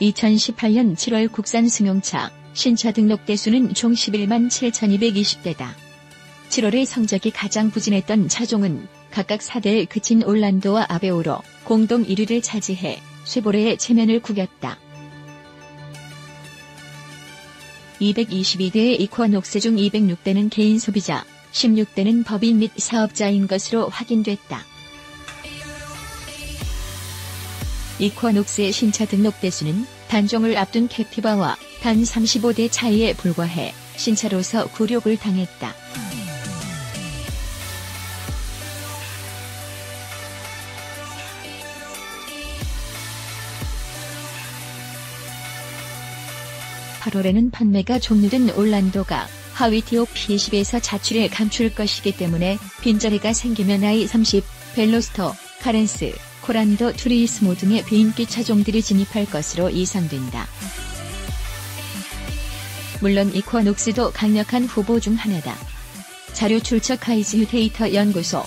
2018년 7월 국산 승용차 신차 등록 대수는 총 11만 7,220대다. 7월의 성적이 가장 부진했던 차종은 각각 4대에 그친 올란도와 아베오로 공동 1위를 차지해 쉐보레의 체면을 구겼다. 222대의 이쿼녹스 중 206대는 개인 소비자, 16대는 법인 및 사업자인 것으로 확인됐다. 이쿼녹스의 신차 등록 대수는 단종을 앞둔 캡티바와 단 35대 차이에 불과해 신차로서 굴욕을 당했다. (8월에는) 판매가 종료된 올란도가 하위 티옵 P10에서 자출을 감출 것이기 때문에 빈자리가 생기면 I-30, 벨로스터, 카렌스, 코란도, 투리스모 등의 비인기 차종들이 진입할 것으로 예상된다. 물론 이쿼녹스도 강력한 후보 중 하나다. 자료 출처 카이즈유 데이터 연구소.